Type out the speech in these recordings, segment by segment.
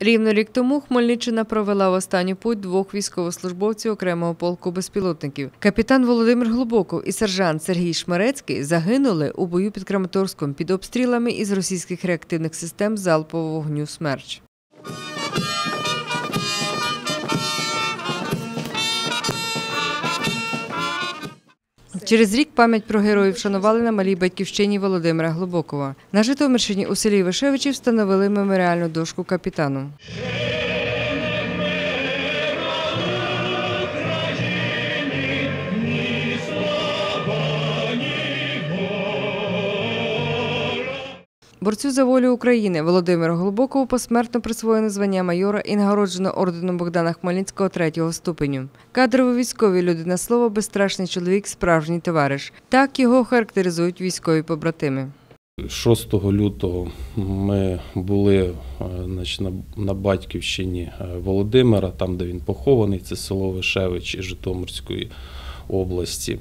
Рівно рік тому Хмельниччина провела в останній путь двох військовослужбовців окремого полку безпілотників. Капітан Володимир Глубоков і сержант Сергій Шмерецький загинули у бою під Краматорськом під обстрілами із російських реактивних систем залпового вогню «Смерч». Через рік пам'ять про героїв вшанували на малій батьківщині Володимира Глубокова. На Житомирщині у селі Вишевичі встановили меморіальну дошку капітану. Борцю за волю України Володимиру Глубокову посмертно присвоєно звання майора і нагороджено орденом Богдана Хмельницького 3-го ступеню. Кадровий військовий людина слова, безстрашний чоловік, справжній товариш. Так його характеризують військові побратими. 6 лютого ми були на батьківщині Володимира, там де він похований, це село Вишевичі Житомирської області.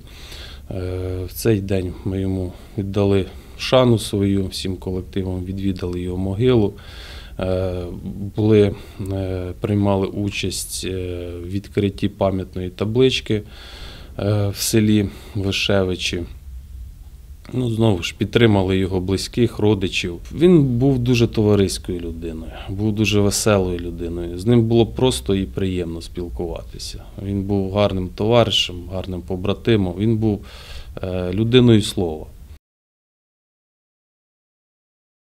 В цей день ми йому віддали шану свою, всім колективом відвідали його могилу, приймали участь в відкритті пам'ятної таблички в селі Вишевичі. Ну, знову ж, підтримали його близьких, родичів. Він був дуже товариською людиною, був дуже веселою людиною. З ним було просто і приємно спілкуватися. Він був гарним товаришем, гарним побратимом, він був людиною слова.